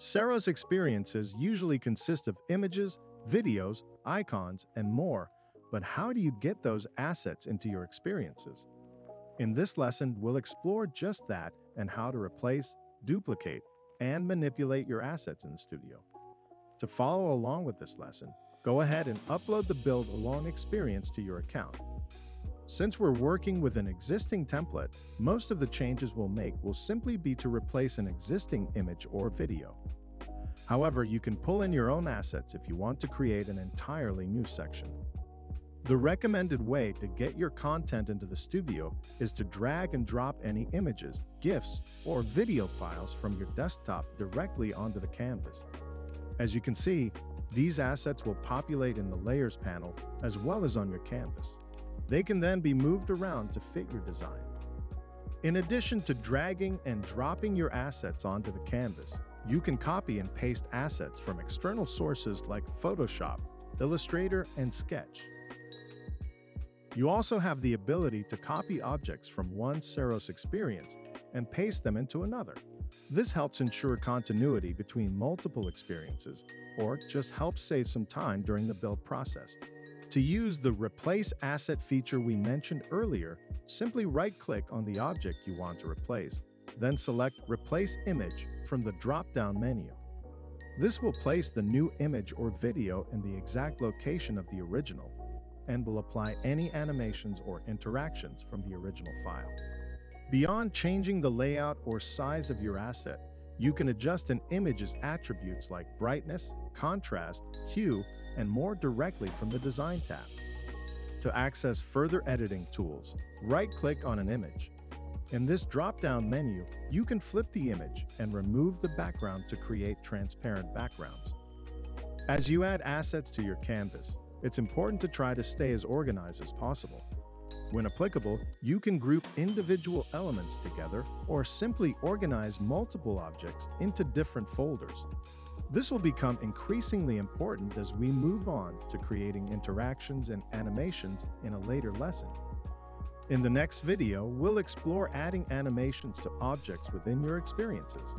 Ceros experiences usually consist of images, videos, icons, and more, but how do you get those assets into your experiences? In this lesson, we'll explore just that and how to replace, duplicate, and manipulate your assets in the studio. To follow along with this lesson, go ahead and upload the Build Alone experience to your account. Since we're working with an existing template, most of the changes we'll make will simply be to replace an existing image or video. However, you can pull in your own assets if you want to create an entirely new section. The recommended way to get your content into the studio is to drag and drop any images, GIFs, or video files from your desktop directly onto the canvas. As you can see, these assets will populate in the Layers panel as well as on your canvas. They can then be moved around to fit your design. In addition to dragging and dropping your assets onto the canvas, you can copy and paste assets from external sources like Photoshop, Illustrator, and Sketch. You also have the ability to copy objects from one Ceros experience and paste them into another. This helps ensure continuity between multiple experiences, or just helps save some time during the build process. To use the Replace Asset feature we mentioned earlier, simply right-click on the object you want to replace, then select Replace Image from the drop-down menu. This will place the new image or video in the exact location of the original, and will apply any animations or interactions from the original file. Beyond changing the layout or size of your asset, you can adjust an image's attributes like brightness, contrast, hue, and more directly from the Design tab. To access further editing tools, right-click on an image. In this drop-down menu, you can flip the image and remove the background to create transparent backgrounds. As you add assets to your canvas, it's important to try to stay as organized as possible. When applicable, you can group individual elements together or simply organize multiple objects into different folders. This will become increasingly important as we move on to creating interactions and animations in a later lesson. In the next video, we'll explore adding animations to objects within your experiences.